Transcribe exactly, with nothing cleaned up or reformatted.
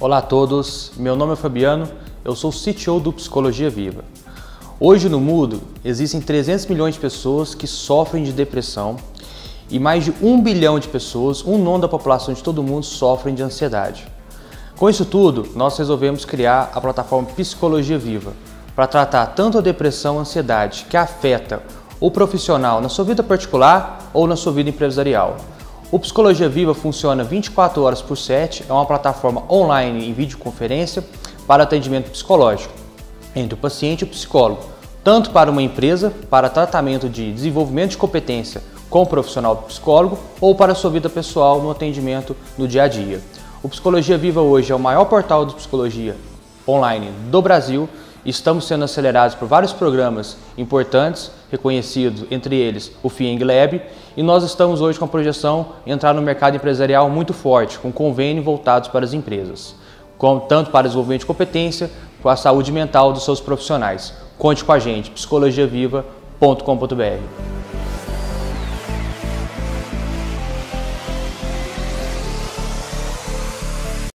Olá a todos, meu nome é Fabiano, eu sou o C T O do Psicologia Viva. Hoje no mundo existem trezentos milhões de pessoas que sofrem de depressão e mais de um bilhão de pessoas, um nono da população de todo mundo, sofrem de ansiedade. Com isso tudo, nós resolvemos criar a plataforma Psicologia Viva para tratar tanto a depressão e a ansiedade que afeta o profissional na sua vida particular ou na sua vida empresarial. O Psicologia Viva funciona vinte e quatro horas por sete, é uma plataforma online em videoconferência para atendimento psicológico entre o paciente e o psicólogo, tanto para uma empresa, para tratamento de desenvolvimento de competência com o profissional psicólogo ou para a sua vida pessoal no atendimento no dia a dia. O Psicologia Viva hoje é o maior portal de psicologia online do Brasil. Estamos sendo acelerados por vários programas importantes, reconhecidos, entre eles o F I E M G Lab, e nós estamos hoje com a projeção de entrar no mercado empresarial muito forte, com convênios voltados para as empresas, com, tanto para desenvolvimento de competência, com a saúde mental dos seus profissionais. Conte com a gente, psicologia viva ponto com ponto br.